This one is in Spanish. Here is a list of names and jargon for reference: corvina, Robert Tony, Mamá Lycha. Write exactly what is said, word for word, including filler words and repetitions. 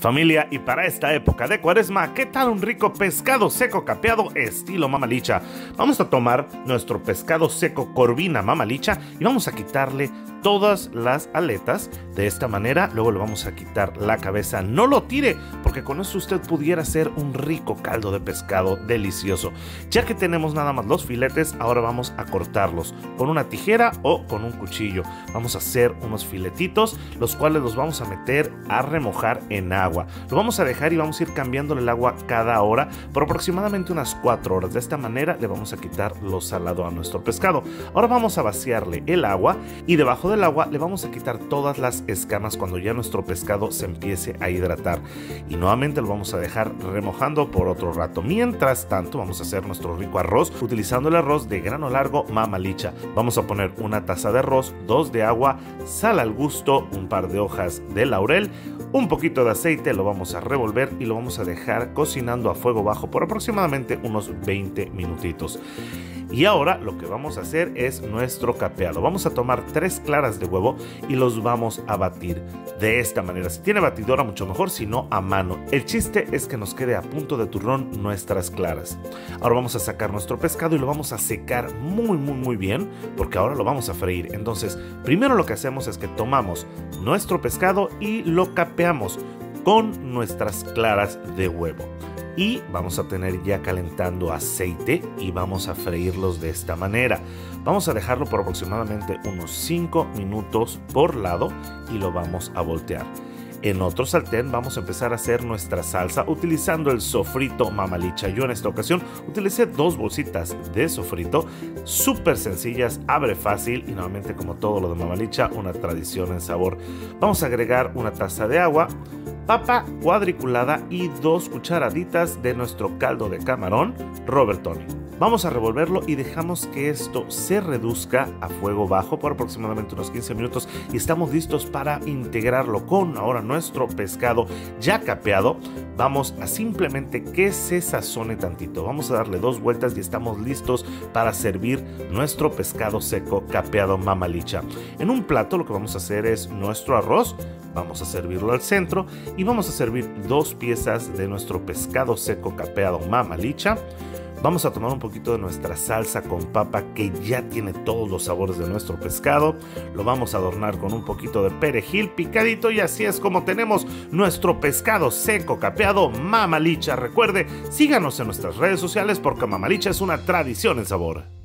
Familia, y para esta época de cuaresma, ¿qué tal un rico pescado seco capeado estilo Mamá Lycha? Vamos a tomar nuestro pescado seco corvina Mamá Lycha y vamos a quitarle todas las aletas de esta manera. Luego le vamos a quitar la cabeza. No lo tire, porque con eso usted pudiera hacer un rico caldo de pescado delicioso. Ya que tenemos nada más los filetes, ahora vamos a cortarlos con una tijera o con un cuchillo. Vamos a hacer unos filetitos, los cuales los vamos a meter a remojar en agua. Agua. Lo vamos a dejar y vamos a ir cambiándole el agua cada hora por aproximadamente unas cuatro horas. De esta manera le vamos a quitar lo salado a nuestro pescado. Ahora vamos a vaciarle el agua y debajo del agua le vamos a quitar todas las escamas cuando ya nuestro pescado se empiece a hidratar. Y nuevamente lo vamos a dejar remojando por otro rato. Mientras tanto vamos a hacer nuestro rico arroz utilizando el arroz de grano largo Mamá Lycha. Vamos a poner una taza de arroz, dos de agua, sal al gusto, un par de hojas de laurel, un poquito de aceite. Lo vamos a revolver y lo vamos a dejar cocinando a fuego bajo por aproximadamente unos veinte minutitos. Y ahora lo que vamos a hacer es nuestro capeado. Vamos a tomar tres claras de huevo y los vamos a batir de esta manera. Si tiene batidora mucho mejor, si no, a mano. El chiste es que nos quede a punto de turrón nuestras claras. Ahora vamos a sacar nuestro pescado y lo vamos a secar muy muy muy bien, porque ahora lo vamos a freír. Entonces primero lo que hacemos es que tomamos nuestro pescado y lo capeamos con nuestras claras de huevo. Y vamos a tener ya calentando aceite y vamos a freírlos de esta manera. Vamos a dejarlo por aproximadamente unos cinco minutos por lado y lo vamos a voltear. En otro sartén vamos a empezar a hacer nuestra salsa utilizando el sofrito Mamá Lycha. Yo en esta ocasión utilicé dos bolsitas de sofrito, súper sencillas, abre fácil y nuevamente como todo lo de Mamá Lycha, una tradición en sabor. Vamos a agregar una taza de agua, papa cuadriculada y dos cucharaditas de nuestro caldo de camarón Robert Tony. Vamos a revolverlo y dejamos que esto se reduzca a fuego bajo por aproximadamente unos quince minutos y estamos listos para integrarlo con ahora nuestro pescado ya capeado. Vamos a simplemente que se sazone tantito. Vamos a darle dos vueltas y estamos listos para servir nuestro pescado seco capeado Mamá Lycha. En un plato lo que vamos a hacer es nuestro arroz, vamos a servirlo al centro y vamos a servir dos piezas de nuestro pescado seco capeado Mamá Lycha. Vamos a tomar un poquito de nuestra salsa con papa que ya tiene todos los sabores de nuestro pescado. Lo vamos a adornar con un poquito de perejil picadito y así es como tenemos nuestro pescado seco capeado Mamá Lycha. Recuerde, síganos en nuestras redes sociales porque Mamá Lycha es una tradición en sabor.